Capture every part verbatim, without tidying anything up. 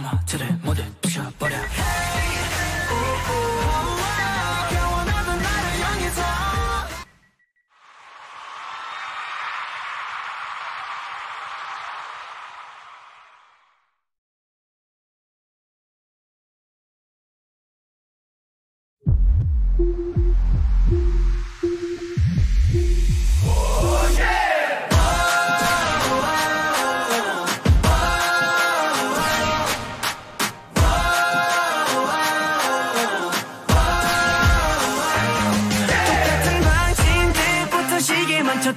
넘어지를 모두 부셔버려. Hey, oh, oh, oh, 영원한 나를 향해서.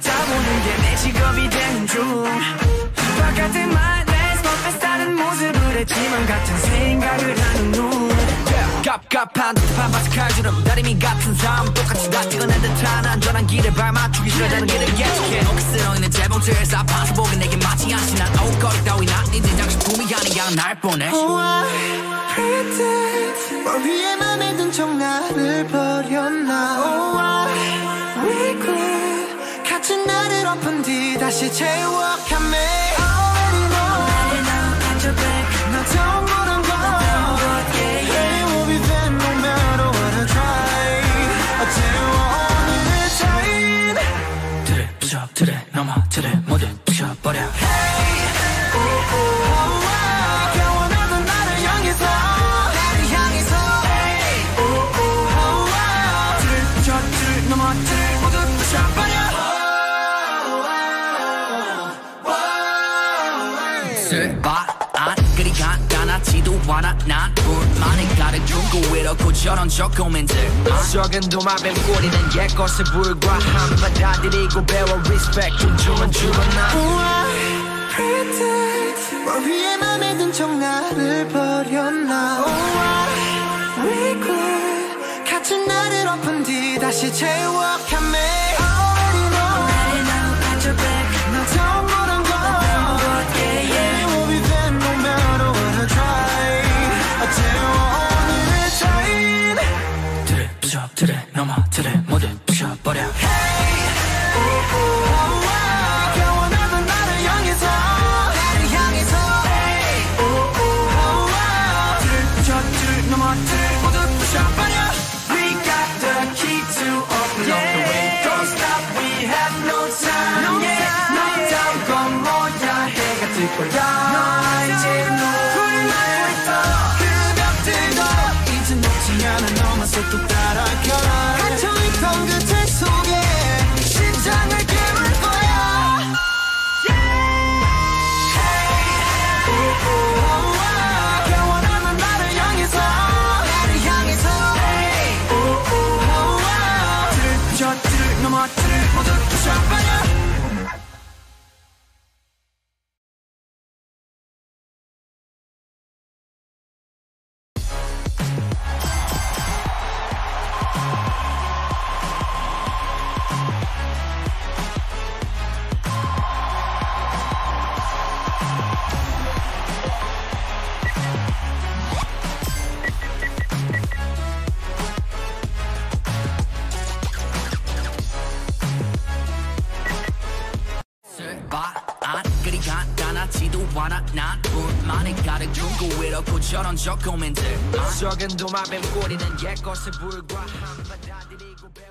쳐다보는 게 내 직업이 되는 중 바깥의 말에 스톱에 다른 모습을 했지만 같은 생각을 하는 눈 갑갑한 듯한 마스칼처럼 다리미 같은 삶 똑같이 다 찍어낸 듯한 안전한 길에 발 맞추기 싫어 다른 길을 예측해 어깨 쓸어있는 재봉틀 사파서 보게 내게 마치 아시 난 아웃거리 따위 난 이제 장식품이 아니야 날 보내 Oh I pretend 머리에 맘에 든 척 나를 버렸나 Oh I regret 같은 나를 엎은 뒤 다시 채워 come in Already know Already know I'm your back 너 don't want to go Hey we'll be there no matter what I try 어제와 오늘의 차이는 들을 부셔 들을 넘어 들을 모두 부셔버려 Hey oh oh oh oh 영원하던 나를 향해서 나를 향해서 Hey oh oh oh oh 들을 부셔 들을 넘어 들을 모두 부셔버려 안 그리 간단하지도 않아 난 불만이 가득 주고 이렇고 저런 저 고민들 적은 도마뱀 꼬리는 옛것을 불과함 받아들이고 배워 respect 좀 주면 주문한 Oh I pretend 머리에 맘에 든 척 나를 버렸나 Oh I regret 같은 나를 엎은 뒤 다시 채워 come in Already know Already know I'm your back 너 don't want to go 들을 넘어 들을 모두 부셔버려 Hey, oh, oh, oh, oh 영원하던 나를 향해서 나를 향해서 Hey, oh, oh, oh, oh 들을 부셔 들을 넘어 들을 모두 부셔버려 We got the key to open up the way Don't stop, we have no time No time, no time 건 뭐야 해가 뜰 거야 나 이제 눈을 날렸어 그벽들도 이제 놓지 않아 너만 속도 갇혀있던 그틀 속에 심장을 깨울 거야 Hey, oh, oh, oh 영원하던 나를 향해서 나를 향해서 Hey, oh, oh, oh 들을 부셔 들을 넘어 들을 모두 부셔버려 저런 저 고민들 적은 도마뱀 꼬리는 옛것을 불과함